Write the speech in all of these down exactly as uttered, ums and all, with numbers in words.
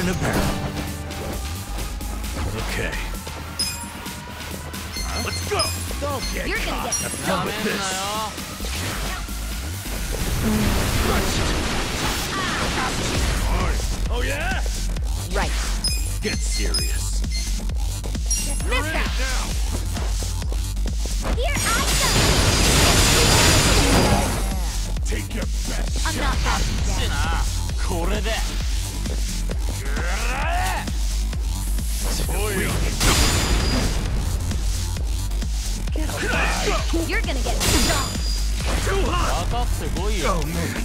In a barrel. Okay. Huh? Let's go! Don't get You're caught. Get done with this. Ah. Oh yeah? Right. Get serious. Missed out. Here I go. Take your best. I'm not happy yet. This. You're gonna get stomped. Too hot. Oh man.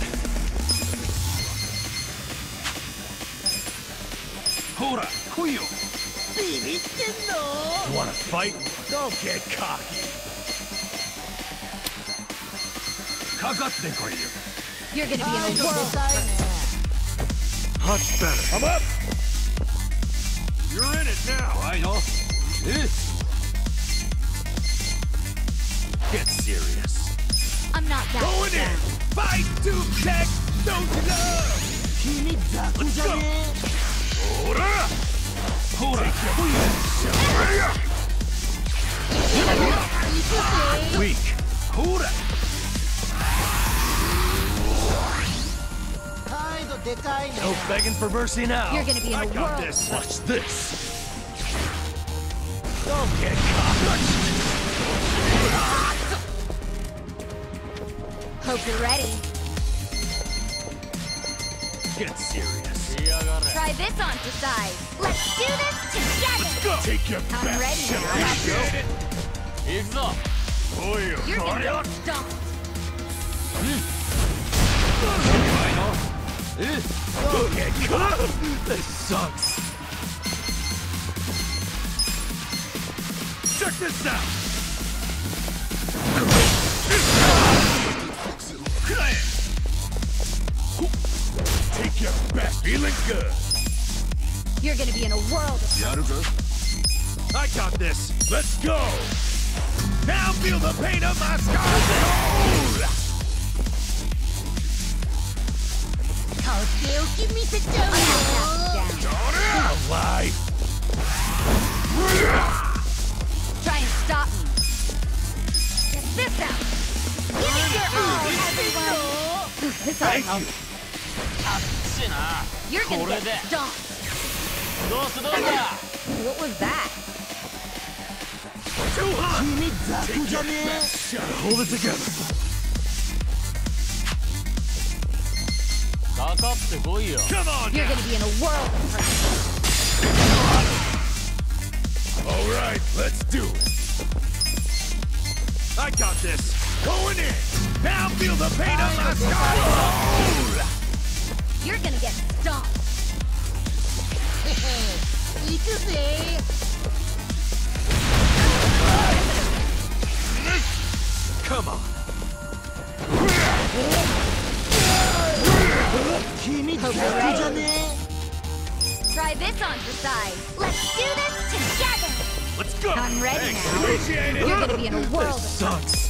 Hora, kuyo. Wanna fight? Don't get cocky. Kagatte koyo. You're gonna be in a world. Much better. I'm up. You're in it now. I know. This. Get serious. I'm not that going in. Fight to check. Don't love. Let's go. Hora. Hora. Hora. Weak. Hora. No begging for mercy now. You're gonna be in I a got world. This. Watch this. Don't get caught. Hope you're ready. Get serious. Try this on for size. Let's do this together. Let's go. Take your I'm best. Ready now. Let's go. Let's go. Oh, you're you're gonna get stomped. Don't get caught. This sucks. Check this out. Take your best. Feeling good. You're gonna be in a world of Yaruka. I got this. Let's go. Now feel the pain of my scars and all. Give me the dough. Alive. Try and stop me. Get this out. Give it your all, everyone! This ought to help. You're gonna get stomped. What was that? Too hot! Take your best shot. Hold it together. Come on now. You're gonna be in a world of hurt. Alright, let's do it. I got this. Going in! Now feel the pain of my scars! You're gonna get stomped! Come on! Try this on for size! Let's do this together! Let's go! I'm ready now! Appreciate it! You're gonna be in a world of sucks!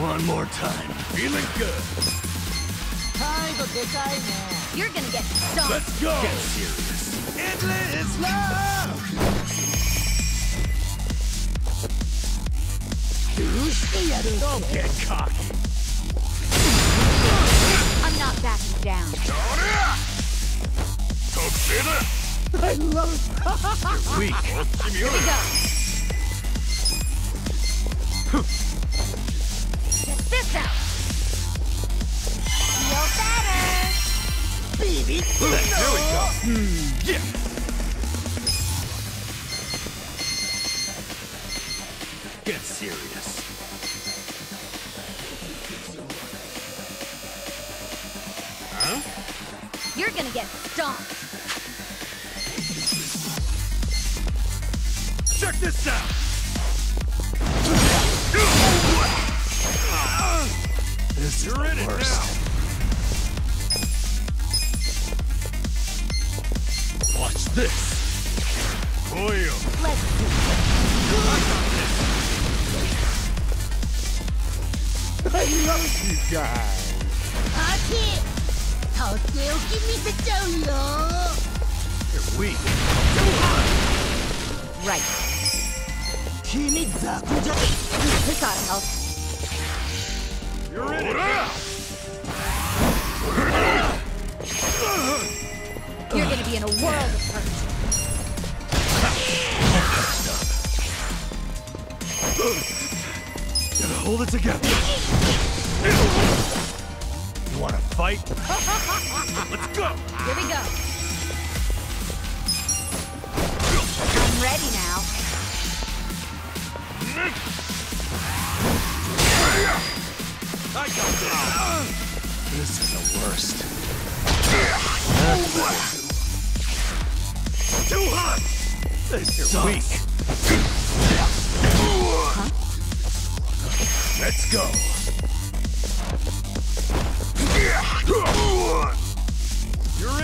One more time. Feeling good. You're gonna get stomped. Let's go. Get serious. Endless love. Don't get cocky. I'm not backing down. I love it. You're weak. Here we go. Check this out. Feel better. Baby. No. There we go. Mm, yeah. Get serious. Huh? You're gonna get stomped. Check this out. This is the worst. Watch this. Koyo. Let's do it. I love you guys. Okay. Todeoki misechou yo. You're weak. Right. Kimi zakuja. This ought to help. You're in it. You're gonna be in a world of hurt. Gotta hold it together. You wanna fight? Let's go! Here we go. I'm ready now. I got this. This is the worst. Too hot! This You're weak. Huh? Let's go. You're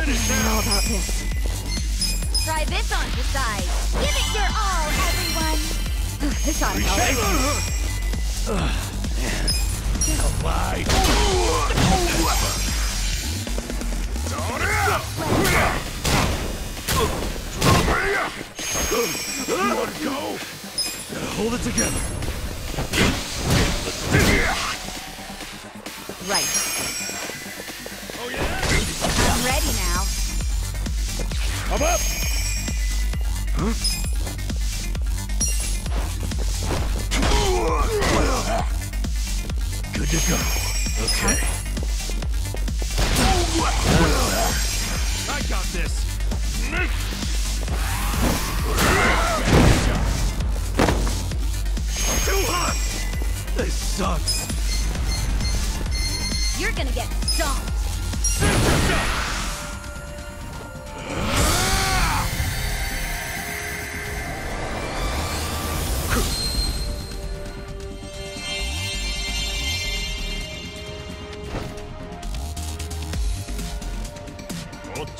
in it now. How about this? Try this on the side. Give it your all, everyone. This ought to help. Help light. Don't you want to go? Gotta hold it together. Right. Oh yeah. I'm ready now. I'm up. Huh? Good to go. Okay. Huh? I got this. Too hot. This sucks. You're gonna get stomped.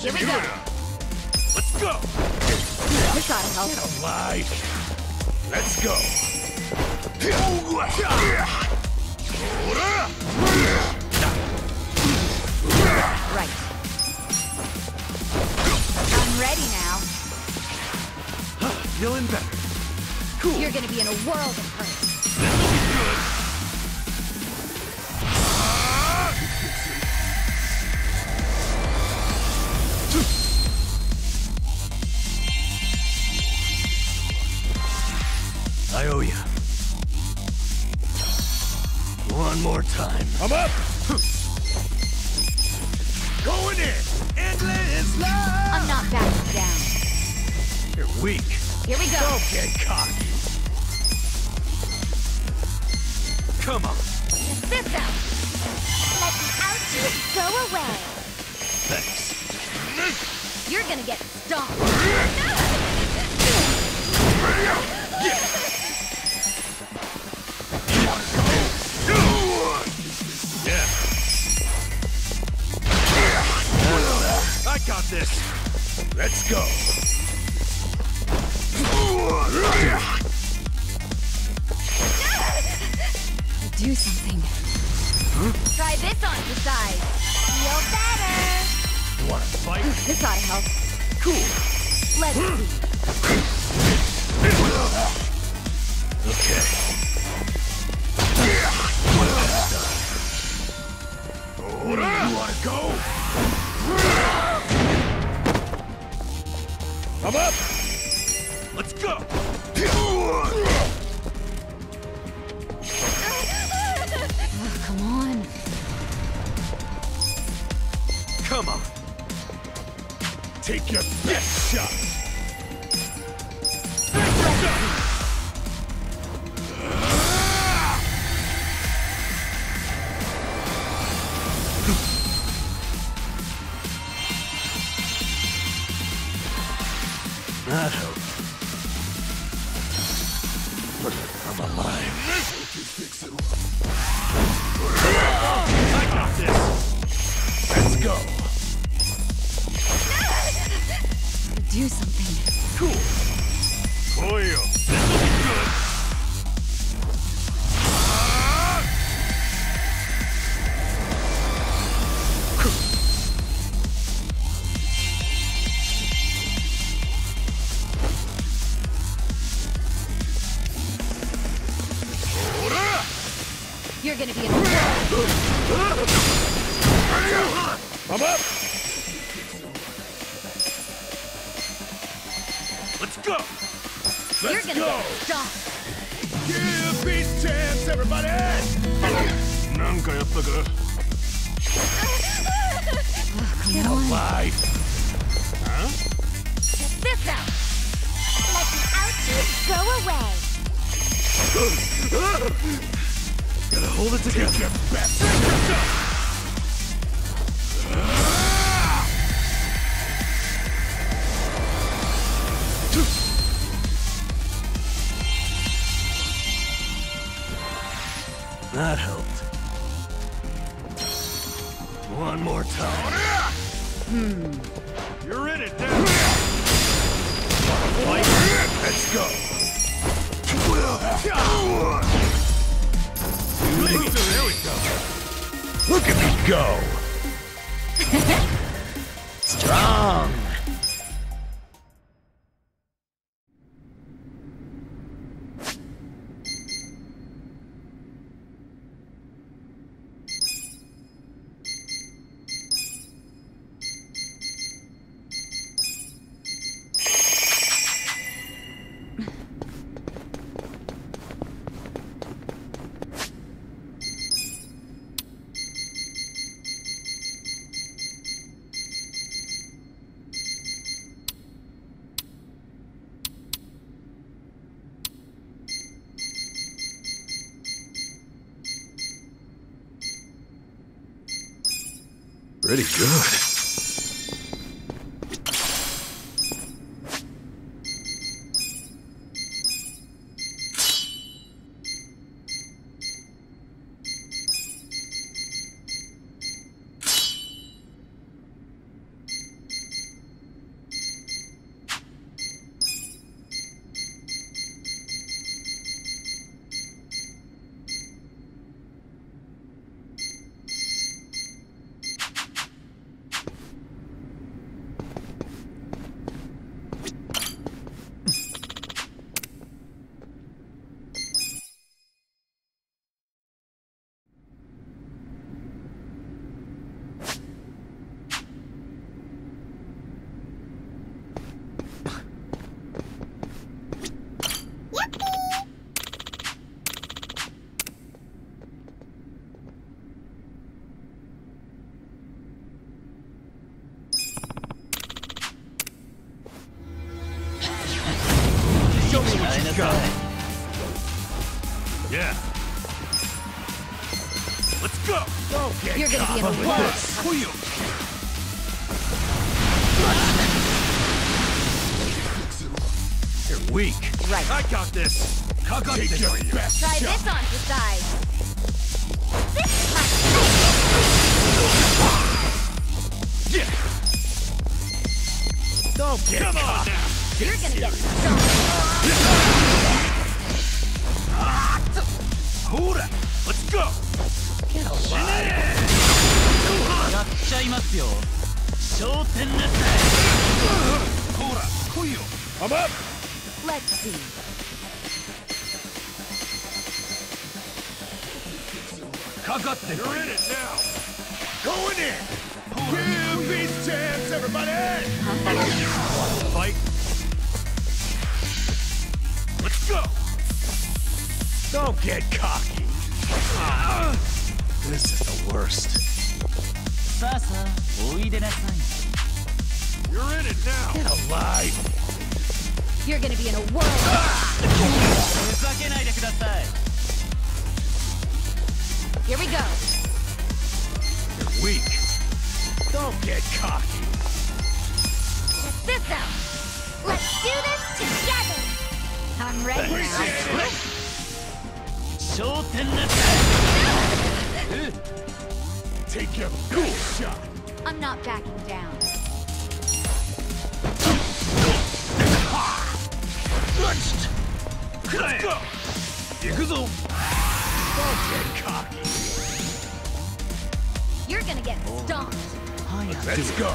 Here we go. Let's go. This ought to help. All right. Let's go. Order. Right. I'm ready now. Huh, feeling better. Cool. You're gonna be in a world of hurt. This will be good. Ah! I owe ya. One more time. I'm up! Going in! Endless love! I'm not backing down. You're weak. Here we go. Don't get cocky. Come on. Check this out. Let the ouchies go away. Thanks. You're gonna get stomped. Yeah. I got this. Let's go. Do something. Huh? Try this on the side. Feel better. You wanna fight? This ought to help. Cool. Let's see. Okay. What you wanna go? I'm up! Let's go! your best shot. That helps. Look, I'm alive. If you fix it. I got this. Let's go. Do something. Cool. Oh yeah. This looking good. You're gonna be in I'm up! Let's go! Let's You're gonna go! Get stopped. Give peace chance, everybody! Nanka yatta ka? Get alive! Huh? Check this out! Let the outdoors go away! Gotta hold it together. Take your best. That helped. One more time. Hmm. You're in it now. Let's go. Look, there we go. Look at me go! Strong! Pretty good. Go. Yeah. Let's go. Okay. You're gonna be in a war. For you. You're weak. Right. I got this. I got Take this. Your best Try shot. This on your side. This is my. Yeah. Don't get Come caught. On now. You're gonna get stoned. Hold up! Let's go! Get alive! I'm up! Let's see. You're in it now! Going in! Give these chance, everybody! Fight! Go! Don't get cocky. Uh, this is the worst. Sasa, oide nasai. You're in it now. Get alive. You're gonna be in a world. Here we go. You're weak. Don't get cocky. Check this out. Let's do this together. I'm ready. Take your cool shot. I'm not backing down. Let's go. Don't get cocky. You're gonna get stomped. Let's go.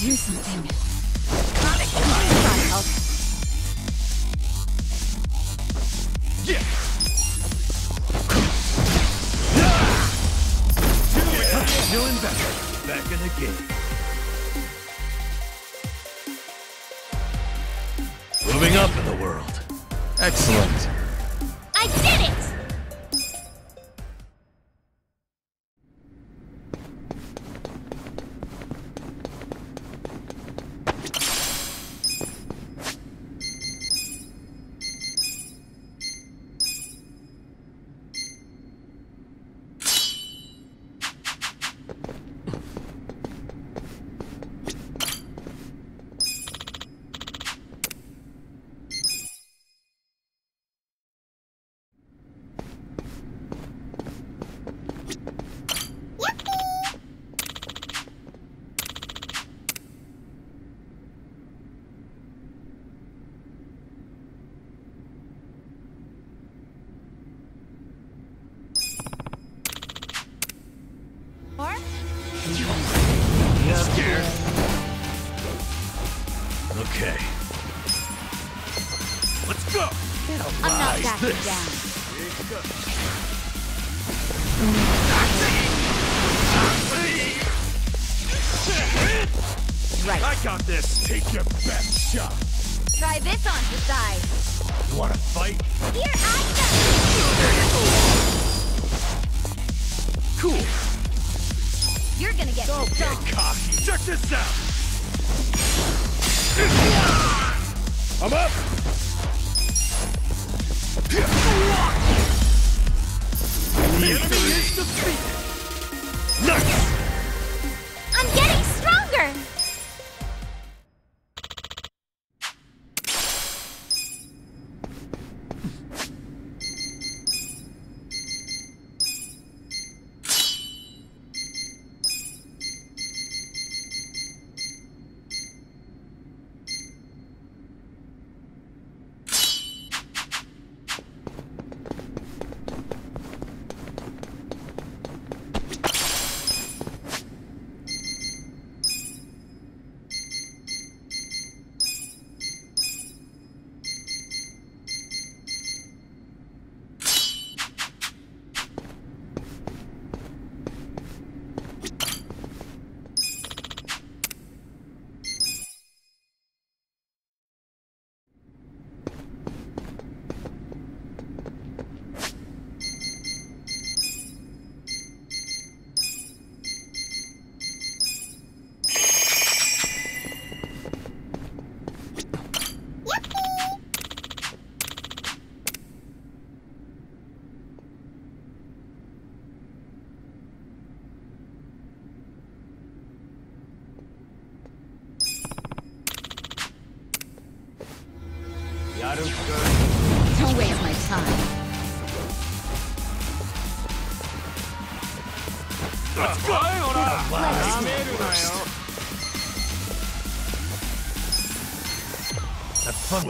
Do something. Yeah. Doing better. Back in the game. Moving up in the world. Excellent. I did it.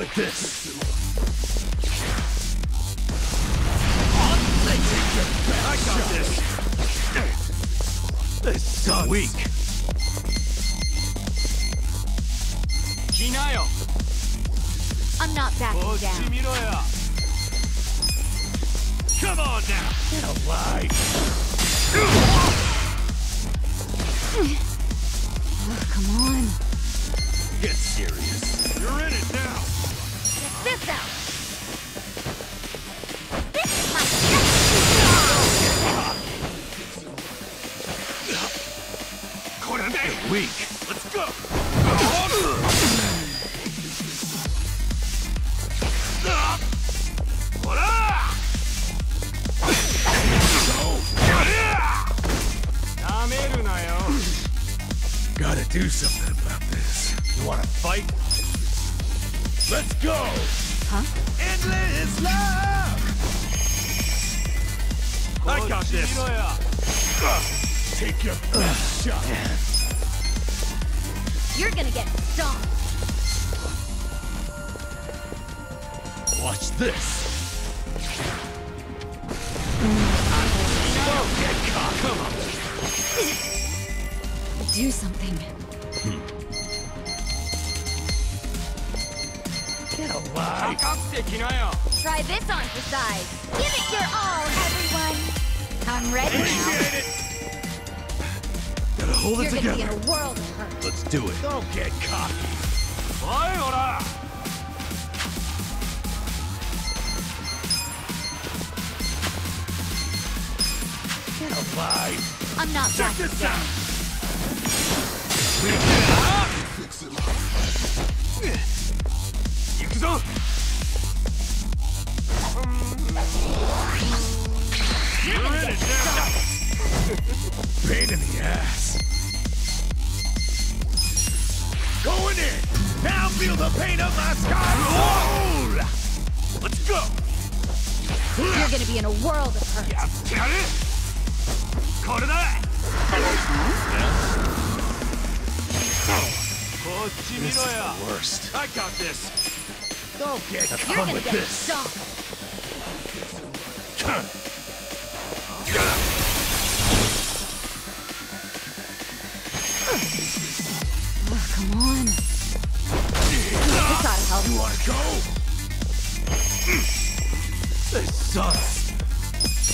With this, I got this. This sucks. Weak. I'm not backing down. Come on now. Get alive. Oh, come on. Get serious. You're in it now. Check this out. Weak. Let's go. Gotta do something about this. You wanna fight? Let's go. Huh? Endless love. I got this. Uh, take your best shot. You're gonna get stomped. Watch this. Don't get caught. Come on. Do something. Hmm. Get a life. Try this on for size. Give it your all, everyone. I'm ready now. Hold it together. You're gonna be in a world of hurt. Let's do it. Don't get cocky. Sayonara. Get alive. I'm not back. Check this out. Fix it up. You're in it now. Pain in the ass. Going in! Now feel the pain of my sky! Roll! Let's go! You're gonna be in a world of hurt. Yeah, got it! Caught it out! This is the worst. I got this! Don't get caught with this! Get up! Come on. This ought to help. You wanna go? This sucks.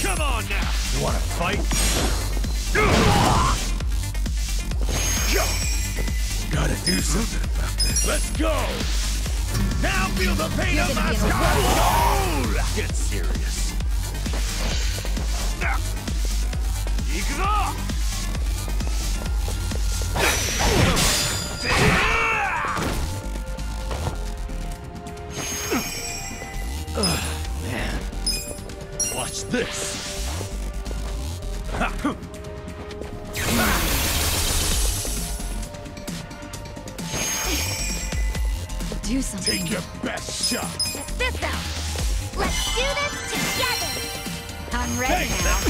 Come on now. You wanna fight? Gotta do something about this. Let's go. Now feel the pain of my skull. Get serious. Ikuzo. Oh, man. Watch this. Do something. Take your best shot. Check this out. Let's do this together. I'm ready Take now. That.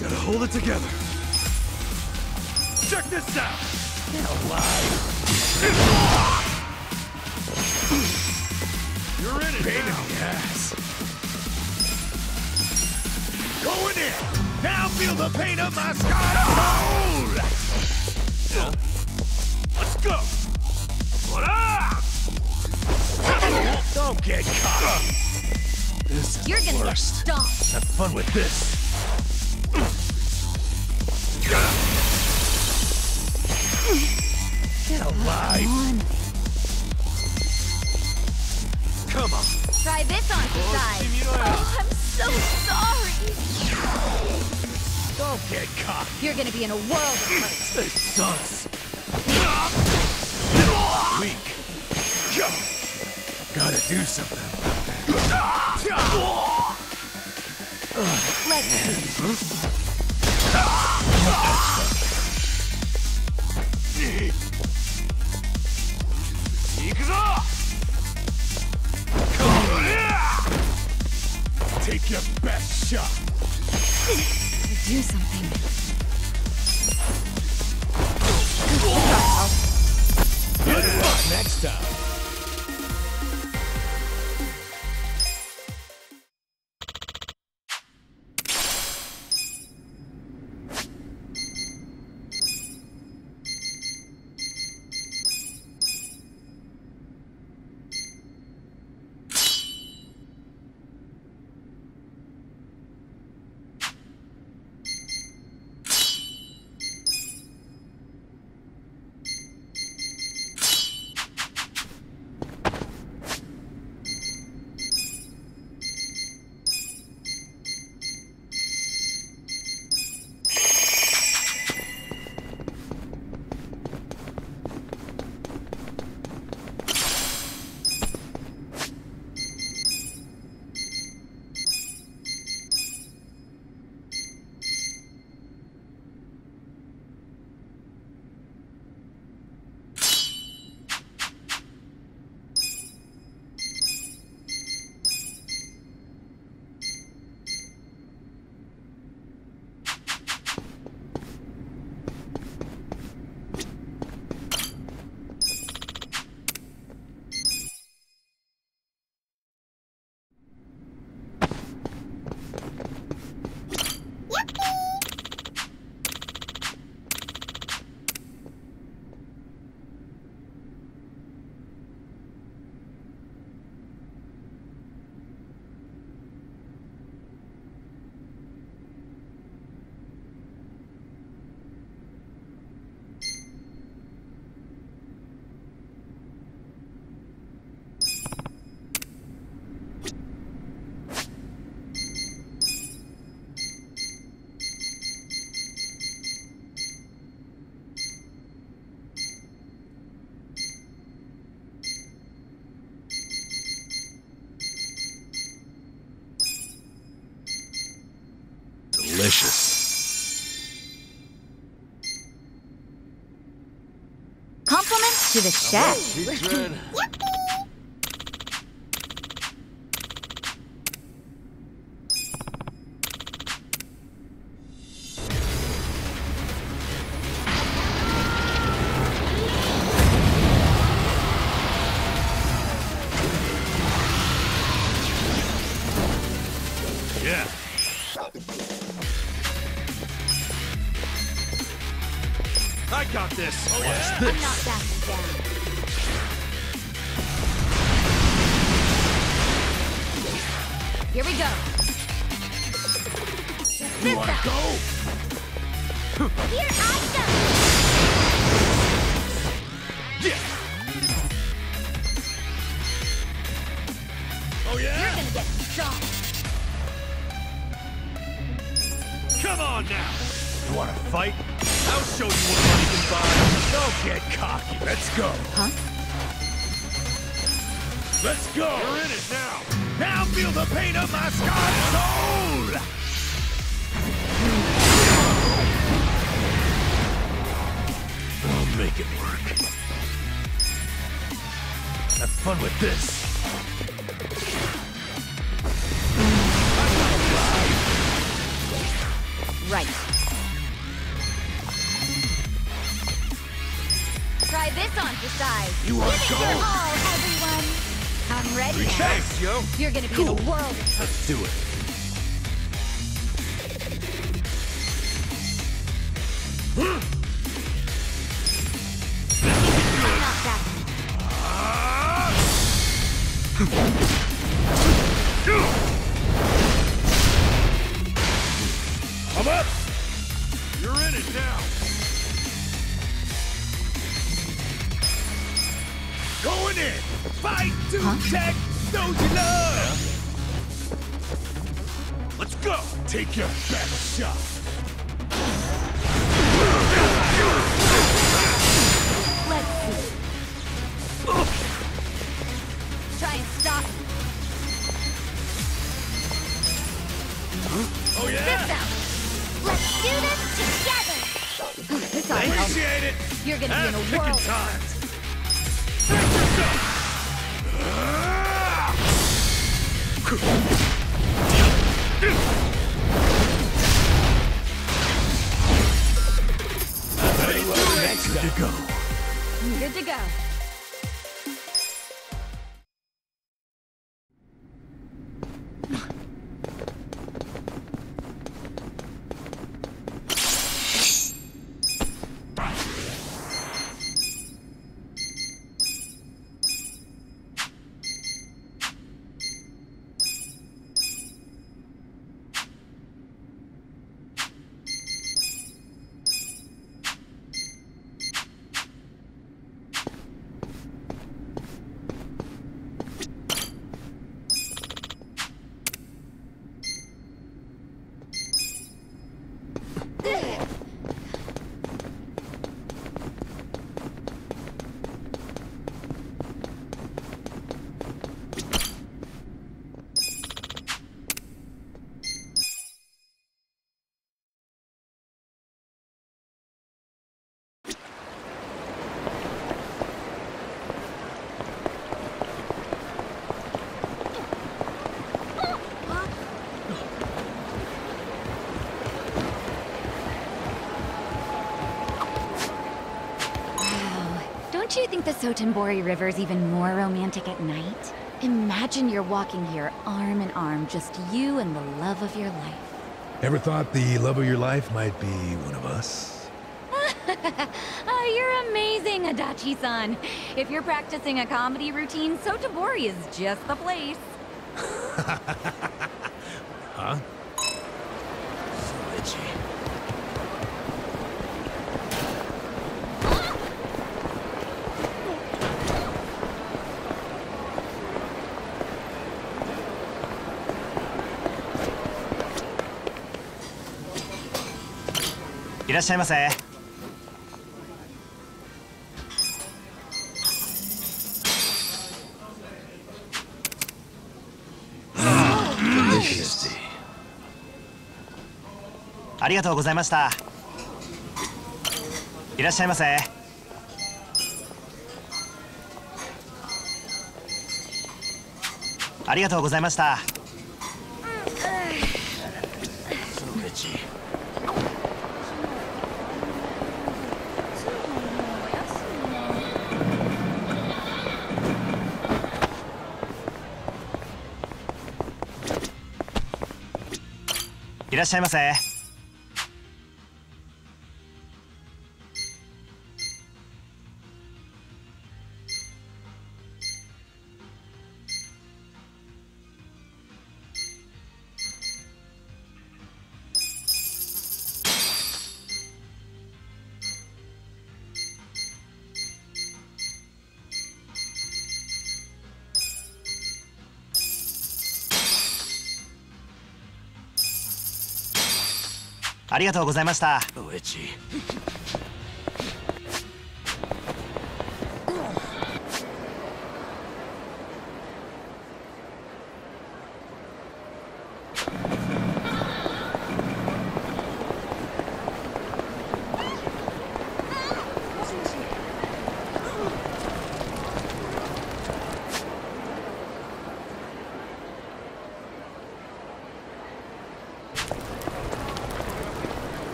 Gotta hold it together. Check this out! Get alive! You're in it! Pain in the ass! Going in! Now feel the pain of my sky hole! Let's go! Don't get caught! This is You're the gonna worst. Get stomped! Have fun with this! Get alive! Oh, come on. Come on. Try this on the side. Oh, I'm so sorry. Don't get caught. You're gonna be in a world of hurt. This sucks. Weak. Gotta do something. Let's see. Take your best shot. Do something. Good luck next time. delicious. Compliments to the chef. Yippee! You're gonna be cool. The world. Let's do it. I'm up. You're in it now. Going in. Fight to huh? tech. Let's go! Take your best shot! Let's see. Ugh. Try and stop. Huh? Oh yeah! Let's do this together! This I appreciate it! You're gonna That's be in a world time! Do you think the Sotenbori River is even more romantic at night? Imagine you're walking here arm in arm, just you and the love of your life. Ever thought the love of your life might be one of us? Oh, you're amazing, Adachi-san. If you're practicing a comedy routine, Sotenbori is just the place. Huh? So itchy.いらっしゃいませ。ありがとうございました。いらっしゃいませ。ありがとうございました。いらっしゃいませ。ありがとうございました。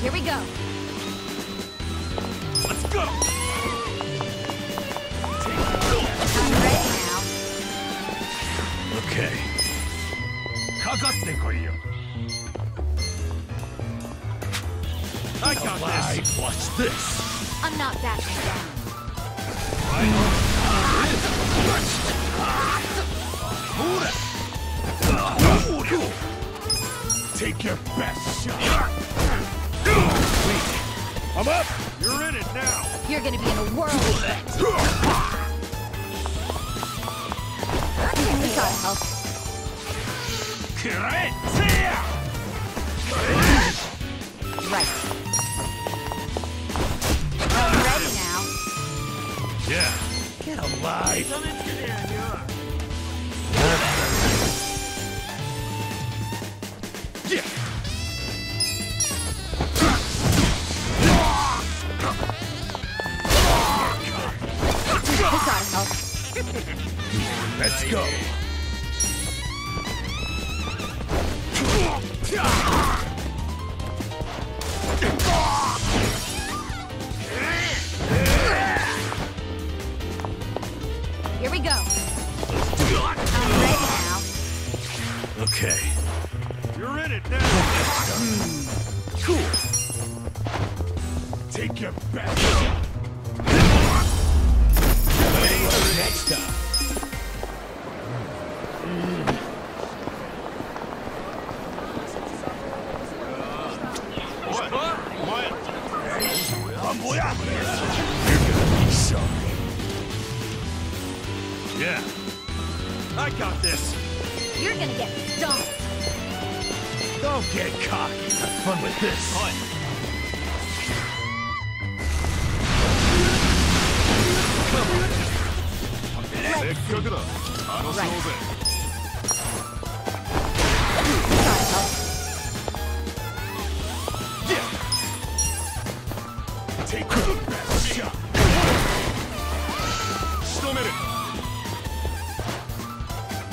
Here we go. Let's go. I'm ready now. Okay. I got this. Watch this. I'm not backing down. Take your best shot. I'm up. You're in it now. You're gonna be in a whirl. We gotta help. Right. I'm ready now. Yeah. Get alive. Let's go. Okay. You're in it now. Mm. Cool. Take your back. Ready for next time. Mm. Uh, what? What? What? Hey, you're gonna be sorry. Yeah. I got this. You're gonna get stomped. Don't get cocky. Have fun with this. What? Come on. Right. Take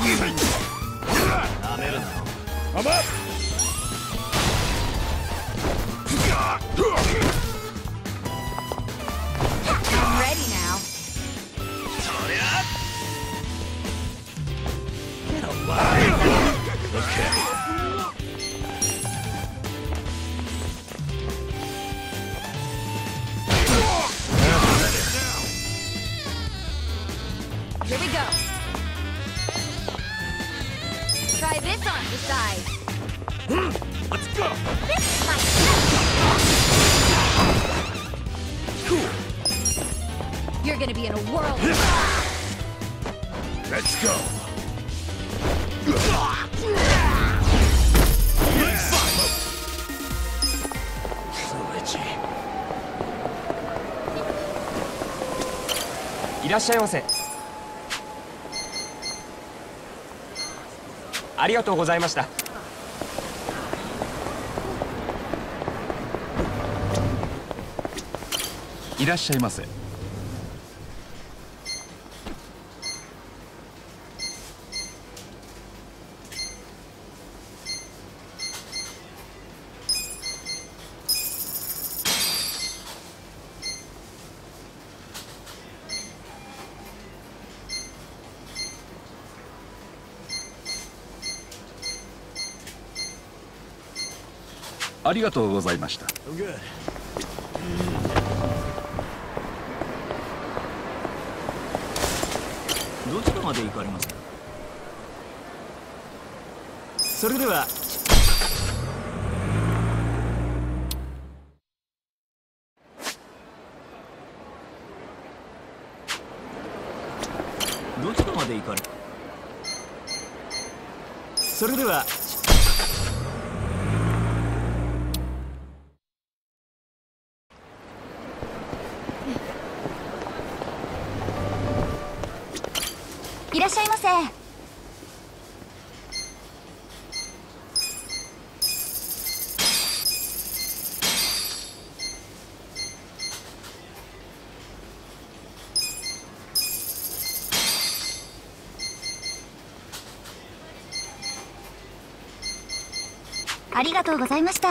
a minute. I'm up! I'm ready now. Get alive! Okay. Here we go. Try this on the side. Let's go! This is my cool! You're gonna be in a whirl! Let's go! Irashaimase. ありがとうございました。 いらっしゃいませ。ありがとうございました。 どちらまで行かれますか。それでは。どちらまで行かれ。それでは。 ありがとうございました。